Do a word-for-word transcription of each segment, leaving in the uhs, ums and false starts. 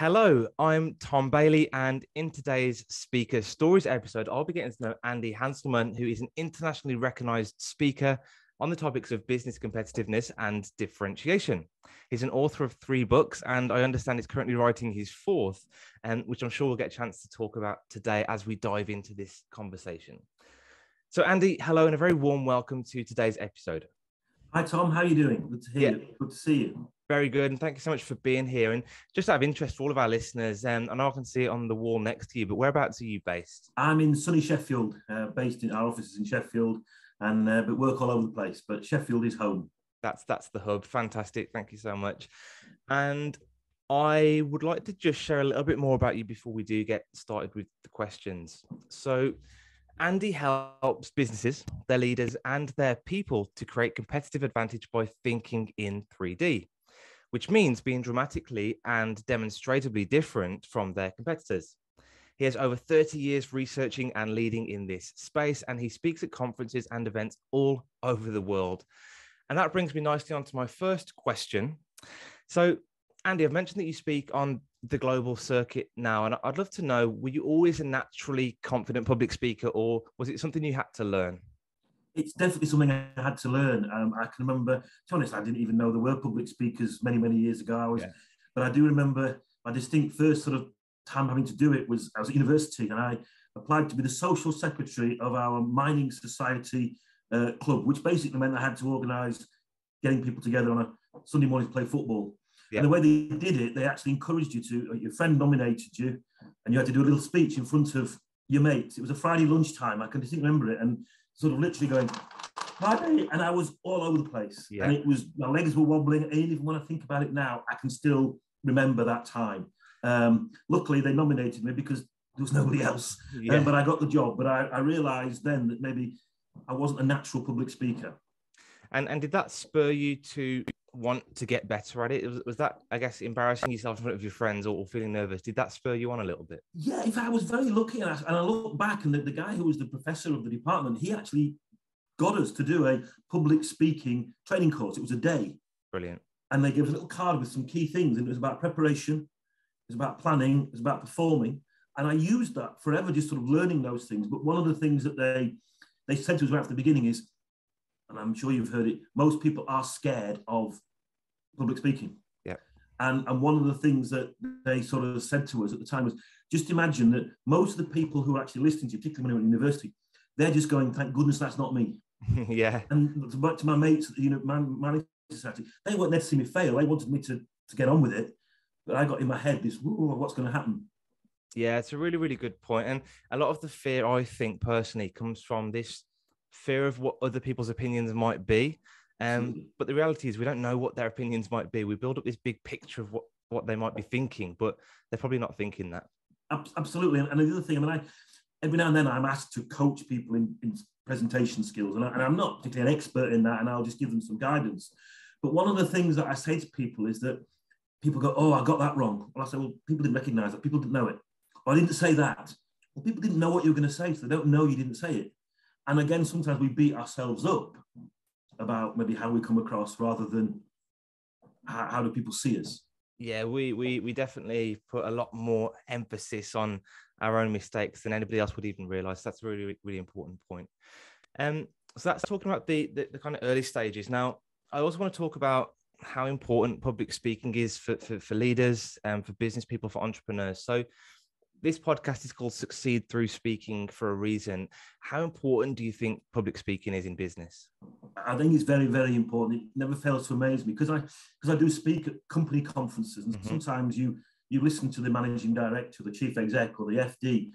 Hello, I'm Tom Bailey, and in today's Speaker Stories episode, I'll be getting to know Andy Hanselman, who is an internationally recognized speaker on the topics of business competitiveness and differentiation. He's an author of three books, and I understand he's currently writing his fourth, um, which I'm sure we'll get a chance to talk about today as we dive into this conversation. So Andy, hello, and a very warm welcome to today's episode. Hi Tom, how are you doing? Good to hear yeah. you. Good to see you. Very good, and thank you so much for being here. And just out of interest for all of our listeners, um, I know I can see it on the wall next to you, but whereabouts are you based? I'm in sunny Sheffield, uh, based in our offices in Sheffield, and uh, but work all over the place. But Sheffield is home. That's that's the hub. Fantastic. Thank you so much. And I would like to just share a little bit more about you before we do get started with the questions. So Andy helps businesses, their leaders, and their people to create competitive advantage by thinking in three D. Which means being dramatically and demonstrably different from their competitors. He has over thirty years researching and leading in this space, and he speaks at conferences and events all over the world. And that brings me nicely onto my first question. So, Andy, I've mentioned that you speak on the global circuit now, and I'd love to know, were you always a naturally confident public speaker, or was it something you had to learn? It's definitely something I had to learn. Um, I can remember, to be honest, I didn't even know there were public speakers many, many years ago. I was, yeah. But I do remember my distinct first sort of time having to do it was I was at university, and I applied to be the social secretary of our mining society uh, club, which basically meant I had to organise getting people together on a Sunday morning to play football. Yeah. And the way they did it, they actually encouraged you to, your friend nominated you, and you had to do a little speech in front of your mates. It was a Friday lunchtime. I can distinctly remember it. And sort of literally going, Friday, and I was all over the place. Yeah. And it was, my legs were wobbling. And even when I think about it now, I can still remember that time. Um, luckily, they nominated me because there was nobody else. Yeah. Um, but I got the job. But I, I realised then that maybe I wasn't a natural public speaker. And and did that spur you to want to get better at it? Was, was that, I guess, embarrassing yourself in front of your friends or, or feeling nervous? Did that spur you on a little bit? Yeah, in fact, I was very lucky. And I, and I look back, and the, the guy who was the professor of the department, he actually got us to do a public speaking training course. It was a day. Brilliant. And they gave us a little card with some key things. And it was about preparation. It was about planning. It was about performing. And I used that forever, just sort of learning those things. But one of the things that they, they said to us right at the beginning is, and I'm sure you've heard it, most people are scared of public speaking. Yeah. And, and one of the things that they sort of said to us at the time was, just imagine that most of the people who are actually listening to you, particularly when you're in university, they're just going, thank goodness that's not me. Yeah. And to, to my mates, you know, my, my society, they weren't there to see me fail. They wanted me to, to get on with it. But I got in my head this, what's going to happen? Yeah, it's a really, really good point. And a lot of the fear, I think, personally, comes from this fear of what other people's opinions might be. Um, but the reality is we don't know what their opinions might be. We build up this big picture of what, what they might be thinking, but they're probably not thinking that. Absolutely. And the other thing, I mean, I, every now and then I'm asked to coach people in, in presentation skills, and, I, and I'm not particularly an expert in that, and I'll just give them some guidance. But one of the things that I say to people is that people go, oh, I got that wrong. Well, I say, well, people didn't recognize that. People didn't know it. Or, I didn't say that. Well, people didn't know what you were going to say, so they don't know you didn't say it. And again, sometimes we beat ourselves up about maybe how we come across rather than how, how do people see us. Yeah, we, we we definitely put a lot more emphasis on our own mistakes than anybody else would even realise. That's a really, really important point. Um, so that's talking about the, the, the kind of early stages. Now, I also want to talk about how important public speaking is for, for, for leaders and for business people, for entrepreneurs. So this podcast is called Succeed Through Speaking for a reason. How important do you think public speaking is in business? I think it's very, very important. It never fails to amaze me because I because I do speak at company conferences, and mm-hmm. sometimes you you listen to the managing director, the chief exec, or the F D,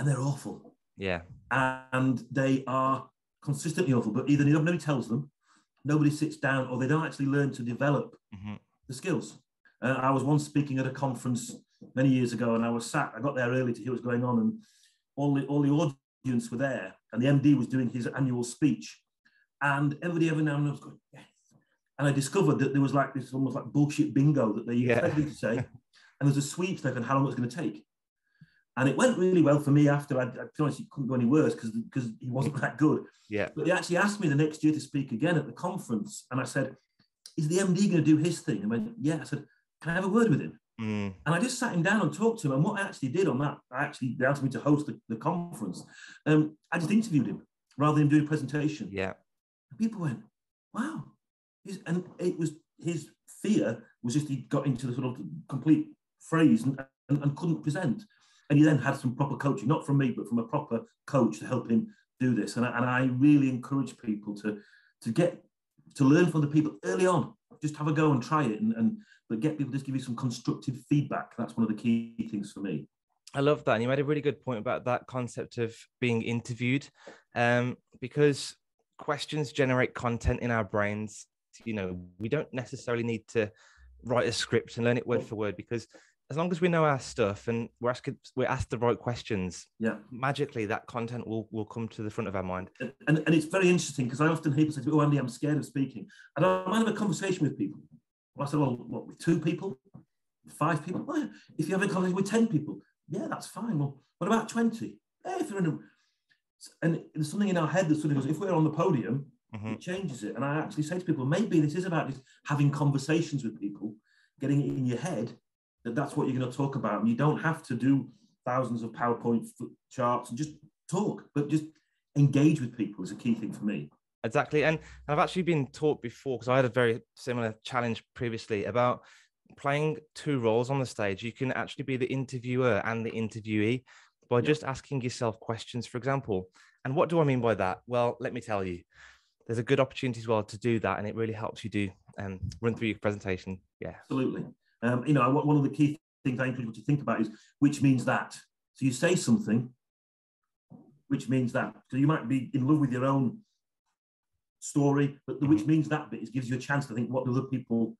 and they're awful. Yeah. And they are consistently awful, but either nobody tells them, nobody sits down, or they don't actually learn to develop mm-hmm. the skills. Uh, I was once speaking at a conference many years ago, and I was sat, I got there early to hear what was going on, and all the, all the audience were there, and the M D was doing his annual speech, and everybody every now and then was going, yes, and I discovered that there was like this almost like bullshit bingo that they yeah. expected to say, and there's a sweepstake on how long it was going to take, and it went really well for me after, I, to be honest, it couldn't go any worse because because he wasn't that good, yeah. but they actually asked me the next year to speak again at the conference, and I said, is the M D going to do his thing? And I went, yeah, I said, can I have a word with him? Mm. And I just sat him down and talked to him. And what I actually did on that, I actually, they asked me to host the, the conference. Um, I just interviewed him rather than doing a presentation. Yeah. And people went, wow. He's, and it was his fear was just he got into the sort of complete phrase and, and, and couldn't present. And he then had some proper coaching, not from me, but from a proper coach to help him do this. And I, and I really encourage people to, to get, to learn from the people early on. Just have a go and try it, and, and but get people to just give you some constructive feedback. That's one of the key things for me. I love that. And you made a really good point about that concept of being interviewed, um, because questions generate content in our brains. You know, we don't necessarily need to write a script and learn it word for word, because as long as we know our stuff and we're asked, we're asked the right questions, yeah, magically that content will, will come to the front of our mind. And, and, and it's very interesting, because I often hear people say to me, oh, Andy, I'm scared of speaking. I don't mind having a conversation with people. Well, I said, well, what, with two people? Five people? Well, if you have a conversation with ten people, yeah, that's fine. Well, what about twenty? Hey, if you're in a... And there's something in our head that sort of goes, if we're on the podium, mm-hmm. it changes it. And I actually say to people, maybe this is about just having conversations with people, getting it in your head, that that's what you're going to talk about. And you don't have to do thousands of PowerPoint charts and just talk, but just engage with people is a key thing for me. Exactly. And I've actually been taught before, because I had a very similar challenge previously about playing two roles on the stage. You can actually be the interviewer and the interviewee by just asking yourself questions, for example. And what do I mean by that? Well, let me tell you, there's a good opportunity as well to do that. And it really helps you do um, run through your presentation. Yeah, absolutely. Um, you know, one of the key things I encourage you to think about is which means that. So you say something, which means that. So you might be in love with your own story, but the which means that bit is, gives you a chance to think, what do other people,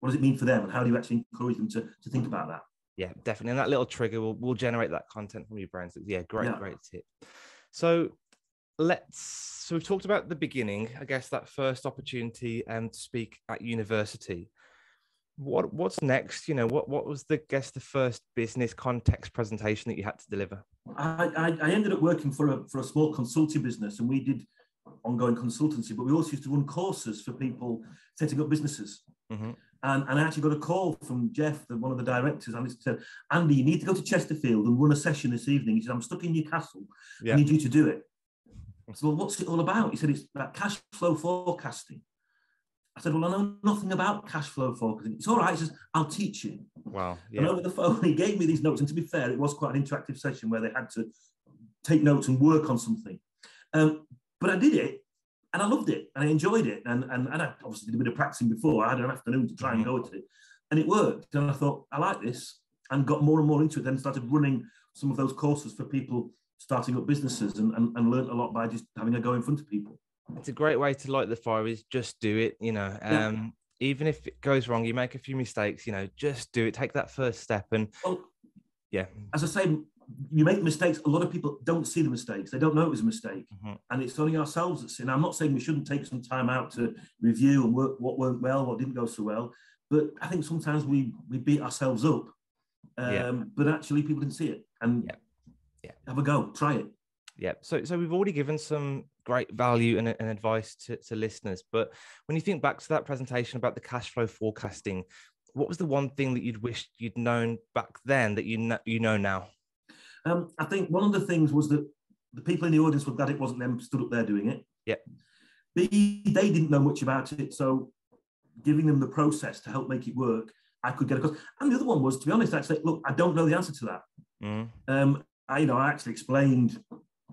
what does it mean for them, and how do you actually encourage them to, to think about that? Yeah, definitely. And that little trigger will, will generate that content from your brain. So yeah, great, yeah. great tip. So let's, so we've talked about the beginning, I guess, that first opportunity um, to speak at university. What what's next? You know, what what was the I guess the first business context presentation that you had to deliver? I, I, I ended up working for a for a small consulting business, and we did ongoing consultancy, but we also used to run courses for people setting up businesses. Mm-hmm. And and I actually got a call from Jeff, the, one of the directors, and he said, "Andy, you need to go to Chesterfield and run a session this evening." He said, "I'm stuck in Newcastle. Yeah. I need you to do it." I said, "Well, what's it all about?" He said, "It's about cash flow forecasting." I said, well, I know nothing about cash flow forecasting. It's all right. He says, I'll teach you. Wow. Yeah. And over the phone, he gave me these notes. And to be fair, it was quite an interactive session where they had to take notes and work on something. Um, but I did it, and I loved it, and I enjoyed it. And, and, and I obviously did a bit of practicing before. I had an afternoon to try and go at it. And it worked. And I thought, I like this, and got more and more into it. Then started running some of those courses for people starting up businesses, and, and, and learned a lot by just having a go in front of people. It's a great way to light the fire, is just do it, you know, um, yeah. even if it goes wrong, you make a few mistakes, you know, just do it, take that first step. And well, yeah, as I say, you make mistakes. A lot of people don't see the mistakes. They don't know it was a mistake. Mm-hmm. And it's only ourselves that's in. I'm not saying we shouldn't take some time out to review and work what went well, what didn't go so well. But I think sometimes we, we beat ourselves up, um, yeah. but actually people didn't see it, and yeah. Yeah. have a go, try it. Yeah. So, so we've already given some great value and, and advice to, to listeners. But when you think back to that presentation about the cash flow forecasting, what was the one thing that you'd wished you'd known back then that you know, you know now? Um, I think one of the things was that the people in the audience were glad it wasn't them stood up there doing it. Yeah. B, they didn't know much about it. So giving them the process to help make it work, I could get across. And the other one was, to be honest, I'd say, look, I don't know the answer to that. Mm. Um, I, you know, I actually explained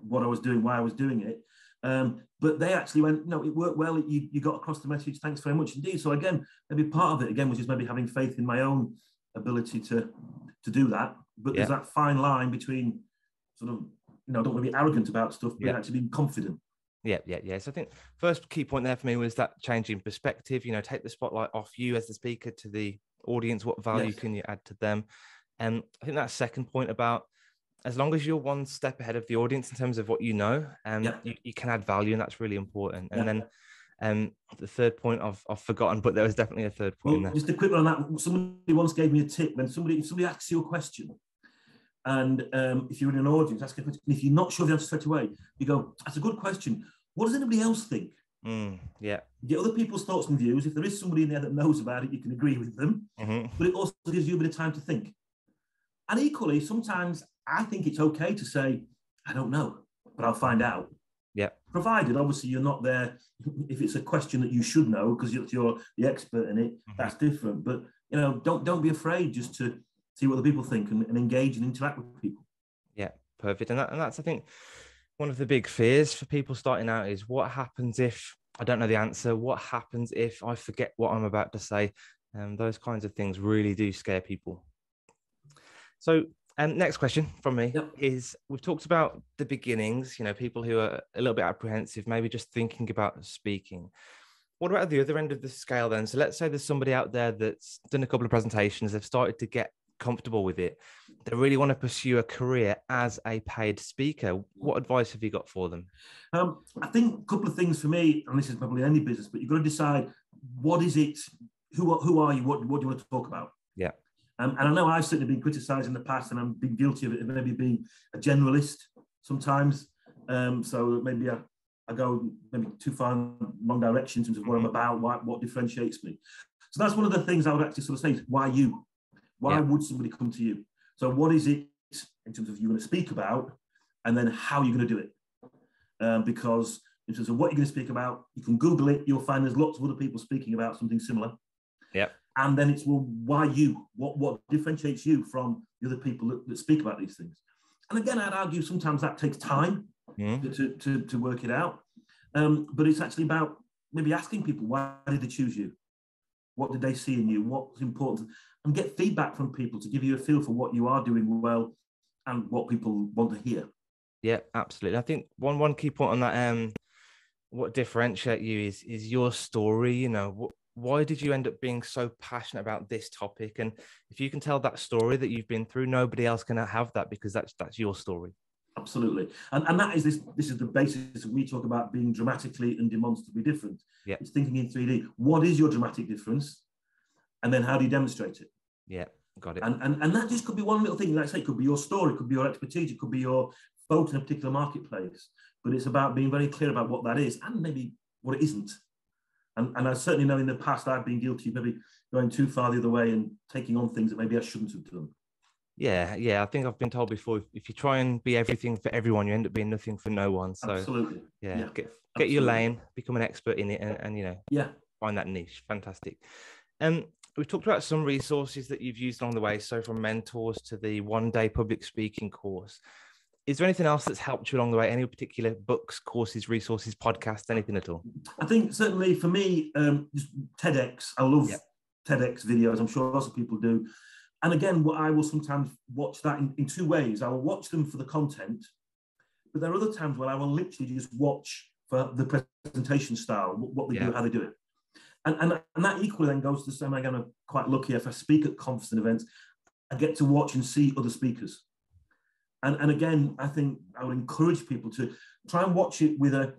what I was doing, why I was doing it. Um, but they actually went, no, it worked well. You, you got across the message. Thanks very much indeed. So again, maybe part of it again was just maybe having faith in my own ability to, to do that. But yeah. there's that fine line between sort of, you know, I don't want to be arrogant about stuff, but yeah. actually being confident. Yeah, yeah, yeah. So I think first key point there for me was that change in perspective, you know, take the spotlight off you as the speaker to the audience. What value yes. can you add to them? And I think that second point about, as long as you're one step ahead of the audience in terms of what you know, um, yeah. you, you can add value, and that's really important. And yeah. then um, the third point I've, I've forgotten, but there was definitely a third point. Well, in there. Just a quick one on that. Somebody once gave me a tip. When somebody, if somebody asks you a question, and um, if you're in an audience, ask a question, and if you're not sure of the answer straight away, you go, that's a good question. What does anybody else think? Mm, yeah. get other people's thoughts and views. If there is somebody in there that knows about it, you can agree with them. Mm-hmm. But it also gives you a bit of time to think. And equally, sometimes I think it's okay to say, I don't know, but I'll find out. Yeah. Provided, obviously, you're not there. If it's a question that you should know because you're, you're the expert in it, mm-hmm. that's different. But, you know, don't don't be afraid just to see what the people think and, and engage and interact with people. Yeah, perfect. And, that, and that's, I think, one of the big fears for people starting out is what happens if I don't know the answer? What happens if I forget what I'm about to say? Um, those kinds of things really do scare people. So um, next question from me yep. is, we've talked about the beginnings, you know, people who are a little bit apprehensive, maybe just thinking about speaking. What about the other end of the scale then? So let's say there's somebody out there that's done a couple of presentations, they've started to get comfortable with it. They really want to pursue a career as a paid speaker. What advice have you got for them? Um, I think a couple of things for me, and this is probably any business, but you've got to decide what is it, who, who are you, what, what do you want to talk about? Yeah. Um, and I know I've certainly been criticised in the past, and I've been guilty of it, maybe being a generalist sometimes. Um, so maybe I, I go maybe too far in the wrong direction in terms of what mm-hmm. I'm about, what, what differentiates me. So that's one of the things I would actually sort of say is, why you? Why yeah. would somebody come to you? So what is it in terms of you going to speak about, and then how you're going to do it? Um, because in terms of what you're going to speak about, you can Google it. You'll find there's lots of other people speaking about something similar. Yeah. And then it's, well, why you? What what differentiates you from the other people that, that speak about these things? And again, I'd argue sometimes that takes time mm. to, to, to, to work it out. Um, but it's actually about maybe asking people, why did they choose you? What did they see in you? What's important? And get feedback from people to give you a feel for what you are doing well and what people want to hear. Yeah, absolutely. I think one one key point on that, um, what differentiates you is is your story. You know, wh- why did you end up being so passionate about this topic? And if you can tell that story that you've been through, nobody else can have that, because that's that's your story. Absolutely. And and that is this this is the basis we talk about being dramatically and demonstrably different. Yeah. It's thinking in three D. What is your dramatic difference? And then how do you demonstrate it? Yeah, got it. And, and and that just could be one little thing. Like I say, it could be your story, it could be your expertise, it could be your vote in a particular marketplace. But it's about being very clear about what that is and maybe what it isn't. And, and I certainly know in the past I've been guilty of maybe going too far the other way and taking on things that maybe I shouldn't have done. Yeah, yeah. I think I've been told before, if you try and be everything for everyone, you end up being nothing for no one. So absolutely. Yeah, yeah get, get absolutely. your lane, become an expert in it, and, and you know, yeah, find that niche. Fantastic. Um, we've talked about some resources that you've used along the way. So from mentors to the one-day public speaking course. Is there anything else that's helped you along the way? Any particular books, courses, resources, podcasts, anything at all? I think certainly for me, um, just TEDx. I love yeah. TEDx videos. I'm sure lots of people do. And again, what I will sometimes watch that in, in two ways. I will watch them for the content, but there are other times where I will literally just watch for the presentation style, what they yeah. do, how they do it. And, and, and that equally then goes to the same. Again, I'm quite lucky if I speak at conferences and events, I get to watch and see other speakers. And, and again, I think I would encourage people to try and watch it with a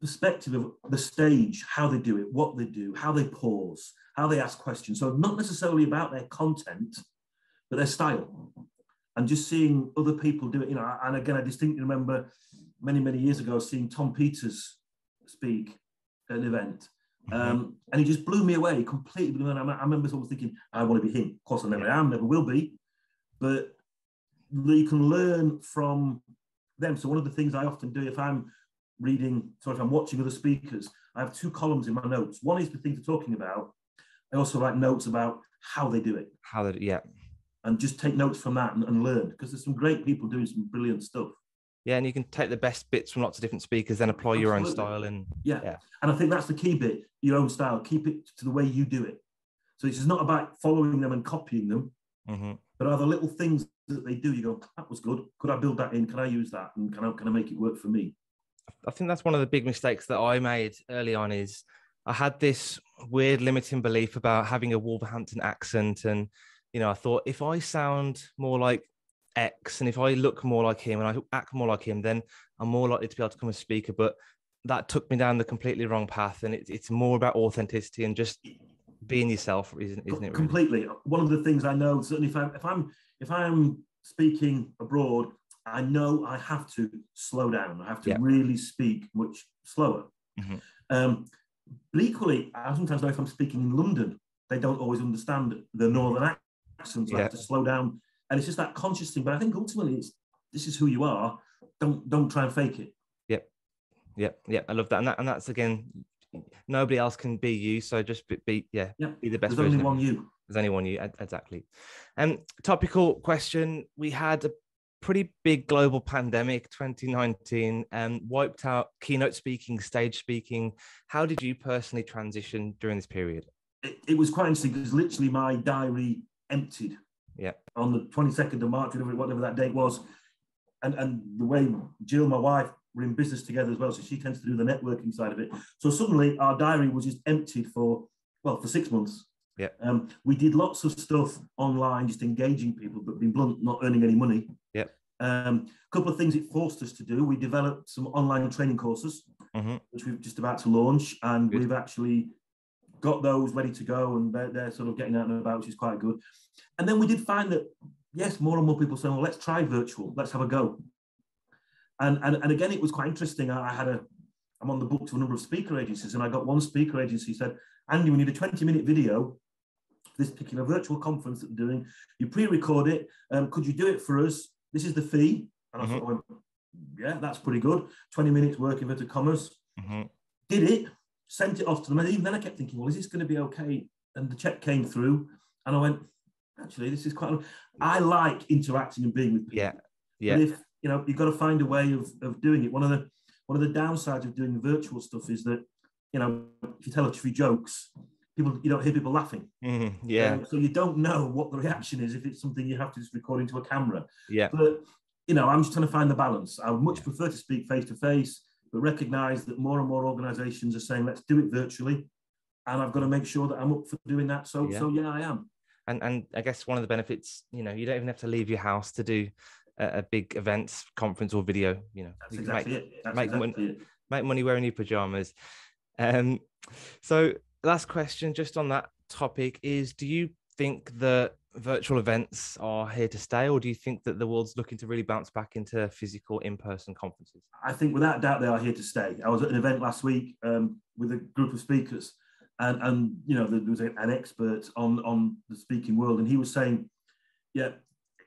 perspective of the stage, how they do it, what they do, how they pause, how they ask questions. So not necessarily about their content, but their style, and just seeing other people do it. You know, and again, I distinctly remember many, many years ago seeing Tom Peters speak at an event, um, mm-hmm. and he just blew me away completely. And I remember sort of thinking, I want to be him. Of course, I never yeah. am, never will be, but you can learn from them. So one of the things I often do if I'm reading, sorry, if I'm watching other speakers, I have two columns in my notes. One is the things they're talking about. I also write notes about how they do it. How they, yeah. And just take notes from that and, and learn, because there's some great people doing some brilliant stuff. Yeah, and you can take the best bits from lots of different speakers and apply Absolutely. your own style. And yeah. yeah, and I think that's the key bit, your own style. Keep it to the way you do it. So it's just not about following them and copying them, mm-hmm. but are the little things that they do, you go, that was good. Could I build that in? Can I use that? And can I, can I make it work for me? I think that's one of the big mistakes that I made early on is I had this weird limiting belief about having a Wolverhampton accent. And, you know, I thought if I sound more like X and if I look more like him and I act more like him, then I'm more likely to be able to become a speaker. But that took me down the completely wrong path. And it, it's more about authenticity and just being yourself, isn't, isn't it? Completely. Really? One of the things I know, certainly if I'm, if I'm, if I'm speaking abroad, I know I have to slow down. I have to yeah. really speak much slower. Mm-hmm. Um, But equally, I sometimes know if I'm speaking in London, they don't always understand the northern accent. So yeah. I have to slow down. And it's just that conscious thing. But I think ultimately, it's, this is who you are. Don't don't try and fake it. Yep, yep, yep. I love that. And that and that's again, nobody else can be you. So just be, be yeah, yep. be the best. There's only one you. There's only one you. Exactly. And um, topical question: we had a pretty big global pandemic, twenty nineteen, and um, wiped out keynote speaking, stage speaking. How did you personally transition during this period? It, it was quite interesting because literally my diary emptied. Yeah. On the twenty-second of March, whatever, whatever that date was. And, and the way Jill, my wife, we're in business together as well, so she tends to do the networking side of it. So suddenly our diary was just emptied for, well, for six months. Yeah. Um, we did lots of stuff online, just engaging people, but being blunt, not earning any money. Yeah. Um, a couple of things it forced us to do. We developed some online training courses, mm-hmm. which we're just about to launch, and good. We've actually got those ready to go, and they're, they're sort of getting out and about, which is quite good. And then we did find that, yes, more and more people saying, well, let's try virtual. Let's have a go. And, and, and again, it was quite interesting. I had a, I'm on the book to a number of speaker agencies, and I got one speaker agency said, Andy, we need a twenty minute video for this particular virtual conference that we're doing. You pre-record it. Um, could you do it for us? This is the fee. And mm-hmm. I thought, well, yeah, that's pretty good. twenty minutes work, inverted commas. Mm-hmm. Did it, sent it off to them. And even then I kept thinking, well, is this going to be okay? And the check came through and I went, actually, this is quite, I like interacting and being with people. Yeah, yeah. But if, you know, you've got to find a way of, of doing it. One of the one of the downsides of doing the virtual stuff is that, you know, if you tell a few jokes, people, you don't hear people laughing. Mm-hmm, yeah. Um, so you don't know what the reaction is if it's something you have to just record into a camera. Yeah. But, you know, I'm just trying to find the balance. I would much yeah. prefer to speak face-to-face, but recognise that more and more organisations are saying, let's do it virtually. And I've got to make sure that I'm up for doing that. So, yeah. so yeah, I am. And and I guess one of the benefits, you know, you don't even have to leave your house to do a, a big events, conference or video, you know. That's you exactly make, it. That's make, exactly mon- it. Make money wearing your pajamas. Um, so last question, just on that topic is, do you think that virtual events are here to stay, or do you think that the world's looking to really bounce back into physical in-person conferences? I think without doubt they are here to stay. I was at an event last week um, with a group of speakers. And, and, you know, there was an expert on, on the speaking world, and he was saying, yeah,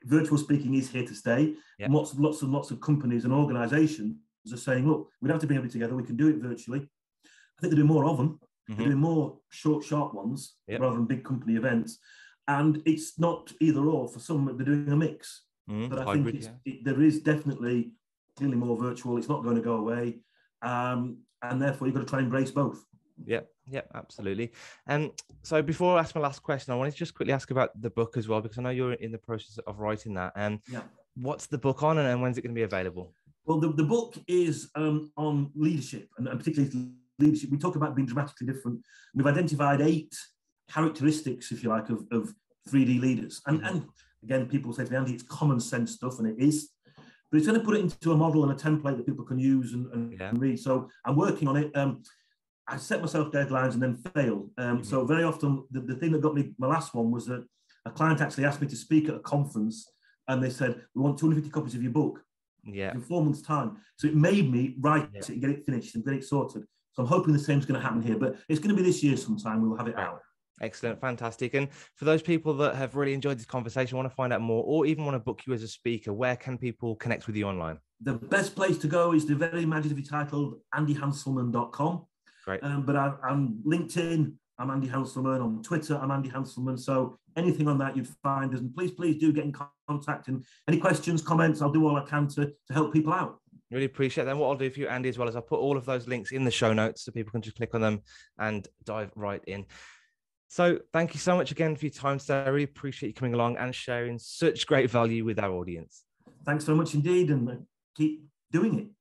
virtual speaking is here to stay. Yeah. And lots and lots and lots of companies and organisations are saying, look, we don't have to bring everybody together. We can do it virtually. I think they're doing more of them. Mm-hmm. They're doing more short, sharp ones yep. rather than big company events. And it's not either or. For some, they're doing a mix. Mm-hmm. But I Hybrid, think it's, yeah. it, there is definitely clearly more virtual. It's not going to go away. Um, and therefore, you've got to try and embrace both. Yeah. Yeah, absolutely. And um, so before I ask my last question, I wanted to just quickly ask about the book as well, because I know you're in the process of writing that. And um, yeah. what's the book on, and when's it going to be available? Well, the, the book is um, on leadership, and particularly leadership. We talk about being dramatically different. We've identified eight characteristics, if you like, of, of three D leaders. And, and again, people say to me, Andy, it's common sense stuff, and it is. But it's going to put it into a model and a template that people can use and, and yeah. read. So I'm working on it. Um, I set myself deadlines and then fail. Um, mm-hmm. So very often, the, the thing that got me, my last one, was that a client actually asked me to speak at a conference, and they said, we want two hundred fifty copies of your book yeah. in four months' time. So it made me write yeah. it and get it finished and get it sorted. So I'm hoping the same is going to happen here, but it's going to be this year sometime. We'll have it out. Excellent. Fantastic. And for those people that have really enjoyed this conversation, want to find out more, or even want to book you as a speaker, where can people connect with you online? The best place to go is the very imaginatively titled Andy Hanselman dot com. Right. Um, but I, I'm LinkedIn, I'm Andy Hanselman. On Twitter, I'm Andy Hanselman. So anything on that you'd find us. And please, please do get in contact. And any questions, comments, I'll do all I can to, to help people out. Really appreciate that. And what I'll do for you, Andy, as well, is I'll put all of those links in the show notes so people can just click on them and dive right in. So thank you so much again for your time today. I really appreciate you coming along and sharing such great value with our audience. Thanks so much indeed. And keep doing it.